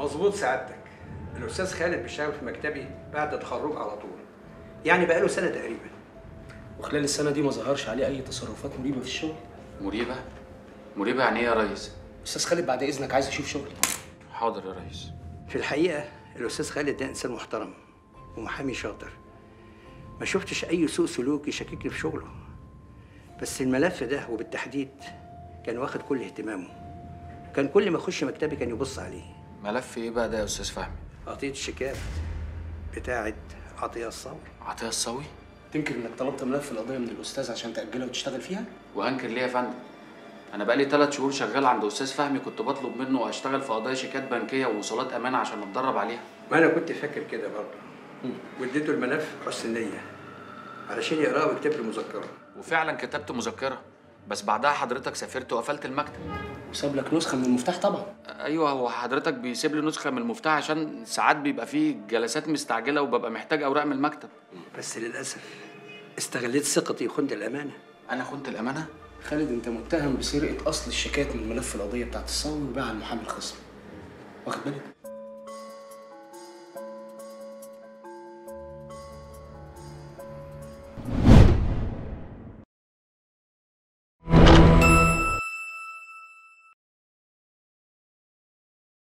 مظبوط سعادتك. الاستاذ خالد بيشتغل في مكتبي بعد تخرجه على طول، يعني بقاله سنه تقريبا. وخلال السنه دي ما ظهرش عليه اي تصرفات مريبه في الشغل؟ مريبه؟ مريبه يعني ايه يا ريس؟ استاذ خالد بعد اذنك عايز اشوف شغلي. حاضر يا ريس. في الحقيقه الاستاذ خالد ده انسان محترم ومحامي شاطر، ما شفتش اي سوء سلوك يشككني في شغله، بس الملف ده وبالتحديد كان واخد كل اهتمامه، كان كل ما اخش مكتبي كان يبص عليه. ملف ايه بقى ده يا استاذ فهمي؟ قضية الشيكات بتاعة عطية الصاوي. عطية الصاوي؟ تنكر انك طلبت ملف القضية من الاستاذ عشان تأجلها وتشتغل فيها؟ وهنكر ليه يا فندم؟ أنا بقالي 3 شهور شغال عند أستاذ فهمي، كنت بطلب منه أشتغل في قضايا شيكات بنكية ووصولات أمانة عشان أتدرب عليها. ما أنا كنت فاكر كده برضه، واديته الملف حسن نية علشان يقراه ويكتب لي مذكرة. وفعلا كتبت مذكرة، بس بعدها حضرتك سافرت وقفلت المكتب. وساب لك نسخة من المفتاح طبعا. أيوه، هو حضرتك بيسيب لي نسخة من المفتاح عشان ساعات بيبقى فيه جلسات مستعجلة وببقى محتاج أوراق من المكتب. بس للأسف استغليت ثقتي وخنت الأمانة. أنا خنت الأمانة؟ خالد انت متهم بسرقه اصل الشيكات من ملف القضيه بتاعت الصاوي وباعها لمحامي الخصم، واخد بالك؟